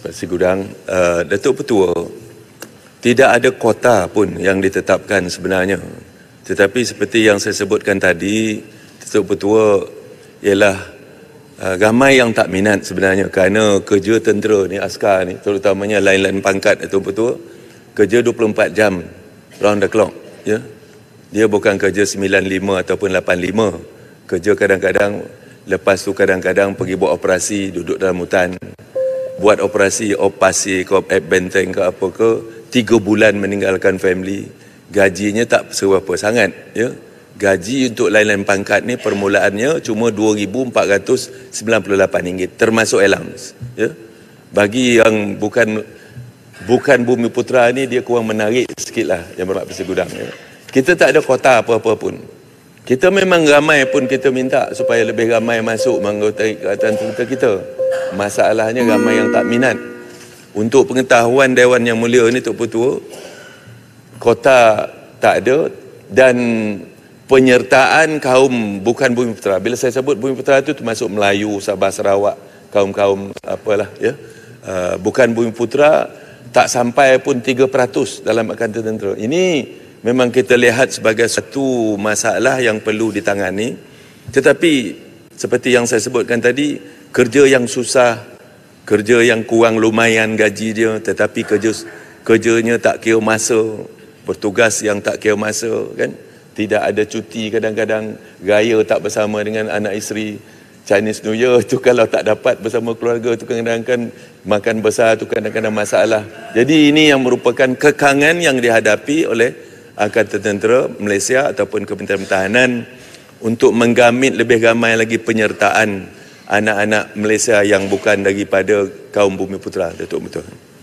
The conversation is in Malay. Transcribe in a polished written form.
Persi Gudang, Datuk Petua, tidak ada kota pun yang ditetapkan sebenarnya. Tetapi seperti yang saya sebutkan tadi, Datuk Petua ialah ramai yang tak minat sebenarnya kerana kerja tentera ni, askar ni, terutamanya lain-lain pangkat Datuk Petua, kerja 24 jam round the clock. Ya? Dia bukan kerja 95 ataupun 85, kerja kadang-kadang. Lepas tu kadang-kadang pergi buat operasi, duduk dalam hutan. Buat operasi, operasi ke benteng ke apa ke, 3 bulan meninggalkan family. Gajinya tak seberapa sangat. Ya? Gaji untuk lain-lain pangkat ni permulaannya cuma RM2,498, termasuk allowance. Ya? Bagi yang bukan Bumiputera ni, dia kurang menarik sikit lah, Yang Berhormat Persi Gudang. Ya? Kita tak ada kota apa-apa pun. Kita memang ramai pun kita minta supaya lebih ramai masuk menganggotai Angkatan Tentera kita. Masalahnya ramai yang tak minat. Untuk pengetahuan Dewan Yang Mulia ni, Tok Petua, kota tak ada dan penyertaan kaum bukan Bumiputera. Bila saya sebut Bumiputera itu termasuk Melayu, Sabah, Sarawak, kaum-kaum apalah ya. Bukan Bumiputera tak sampai pun 3% dalam Angkatan Tentera. Ini memang kita lihat sebagai satu masalah yang perlu ditangani. Tetapi seperti yang saya sebutkan tadi, kerja yang susah, kerja yang kurang lumayan gaji dia, tetapi kerjanya tak kira masa, bertugas yang tak kira masa, kan? Tidak ada cuti kadang-kadang, raya tak bersama dengan anak isteri. Chinese New Year tu kalau tak dapat bersama keluarga tu kadang-kadang makan besar tu kadang-kadang masalah. Jadi ini yang merupakan kekangan yang dihadapi oleh Angkatan Tentera Malaysia ataupun Kementerian Pertahanan untuk menggamit lebih ramai lagi penyertaan anak-anak Malaysia yang bukan daripada kaum Bumiputera, Datuk Petua.